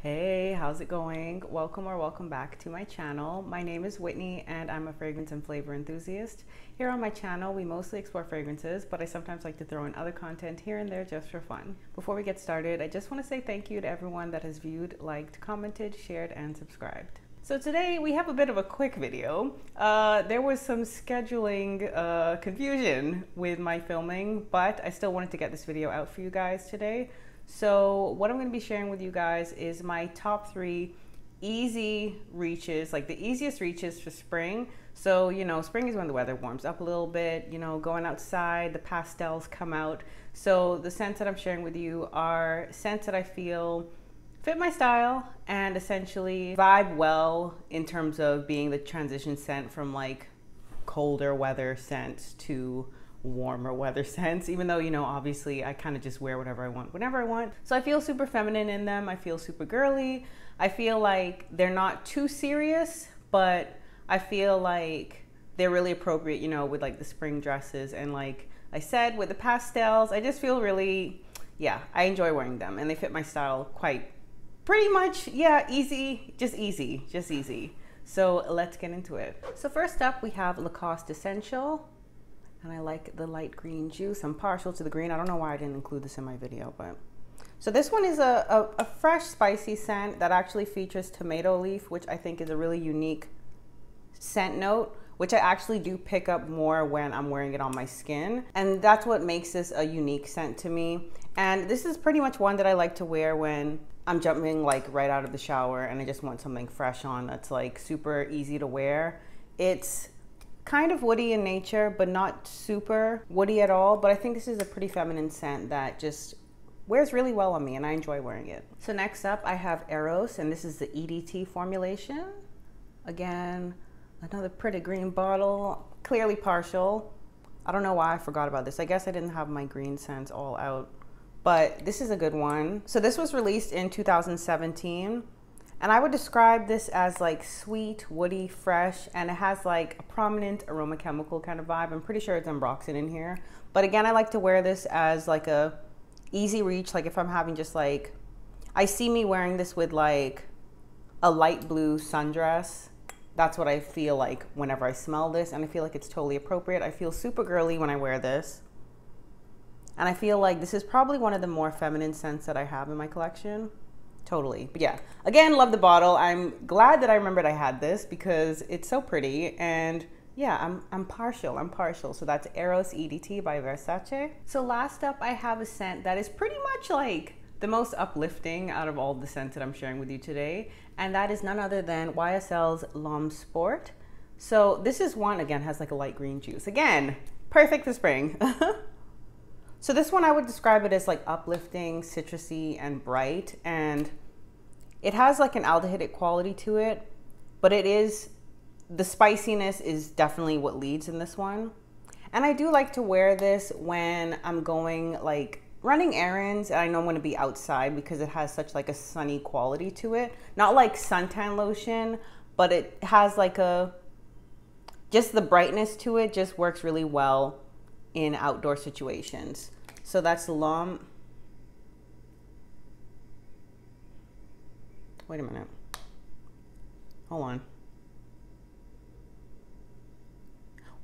Hey, how's it going? Welcome back to my channel. My name is Whitney and I'm a fragrance and flavor enthusiast. Here on my channel, we mostly explore fragrances, but I sometimes like to throw in other content here and there just for fun. Before we get started, I just want to say thank you to everyone that has viewed, liked, commented, shared, and subscribed. So today we have a bit of a quick video. There was some scheduling confusion with my filming, but I still wanted to get this video out for you guys today. So what I'm going to be sharing with you guys is my top 3 easy reaches, like the easiest reaches for spring. So, you know, spring is when the weather warms up a little bit, you know, going outside, the pastels come out. So the scents that I'm sharing with you are scents that I feel fit my style and essentially vibe well in terms of being the transition scent from like colder weather scents to warmer weather scents, even though, you know, obviously I kind of just wear whatever I want whenever I want. So I feel super feminine in them. I feel super girly. I feel like they're not too serious, but I feel like they're really appropriate, you know, with like the spring dresses. And like I said, with the pastels, I just feel really, yeah, I enjoy wearing them and they fit my style quite pretty much. Yeah, easy, just easy, just easy. So let's get into it. So first up we have Lacoste Essential. And I like the light green juice. I'm partial to the green. I don't know why I didn't include this in my video, but. So this one is a fresh spicy scent that actually features tomato leaf, which I think is a really unique scent note, which I actually do pick up more when I'm wearing it on my skin. And that's what makes this a unique scent to me. And this is pretty much one that I like to wear when I'm jumping like right out of the shower and I just want something fresh on that's like super easy to wear. It's kind of woody in nature, but not super woody at all. But I think this is a pretty feminine scent that just wears really well on me and I enjoy wearing it. So next up I have Eros, and this is the EDT formulation. Again, another pretty green bottle, clearly partial. I don't know why I forgot about this. I guess I didn't have my green scents all out, but this is a good one. So this was released in 2017. And I would describe this as like sweet, woody, fresh, and it has like a prominent aroma chemical kind of vibe. I'm pretty sure it's Ambroxan in here. But again, I like to wear this as like a easy reach. Like if I'm having just like, I see me wearing this with like a light blue sundress. That's what I feel like whenever I smell this, and I feel like it's totally appropriate. I feel super girly when I wear this. And I feel like this is probably one of the more feminine scents that I have in my collection. Totally. But yeah, again, love the bottle. I'm glad that I remembered I had this because it's so pretty. And yeah, I'm partial. So that's Eros EDT by Versace. So last up, I have a scent that is pretty much like the most uplifting out of all the scents that I'm sharing with you today. And that is none other than YSL's L'Homme Sport. So this is one, again, has like a light green juice. Again, perfect for spring. So this one, I would describe it as like uplifting, citrusy, and bright. And it has like an aldehydic quality to it, but it is, the spiciness is definitely what leads in this one. And I do like to wear this when I'm going like running errands and I know I'm going to be outside because it has such like a sunny quality to it. Not like suntan lotion, but it has like a, just the brightness to it just works really well in outdoor situations. So that's L'Homme. Wait a minute. Hold on.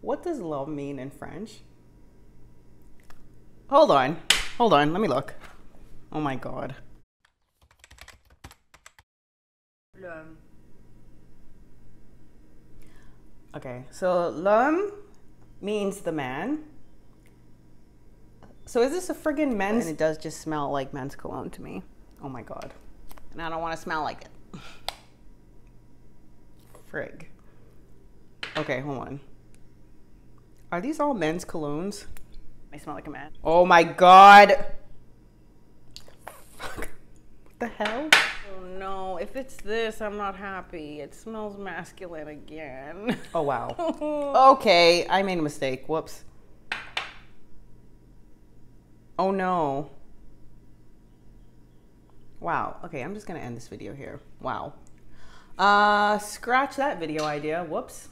What does L'Homme mean in French? Hold on, let me look. Oh my God. L'Homme. Okay, so L'Homme means the man. So is this a friggin' men's? And it does just smell like men's cologne to me. Oh my God. And I don't want to smell like it. Frig. Okay, hold on. Are these all men's colognes? I smell like a man. Oh my God. Fuck. What the hell? Oh no, if it's this, I'm not happy. It smells masculine again. Oh wow. Okay, I made a mistake. Whoops. Oh no. Wow. Okay, I'm just gonna end this video here. Wow. Scratch that video idea. Whoops.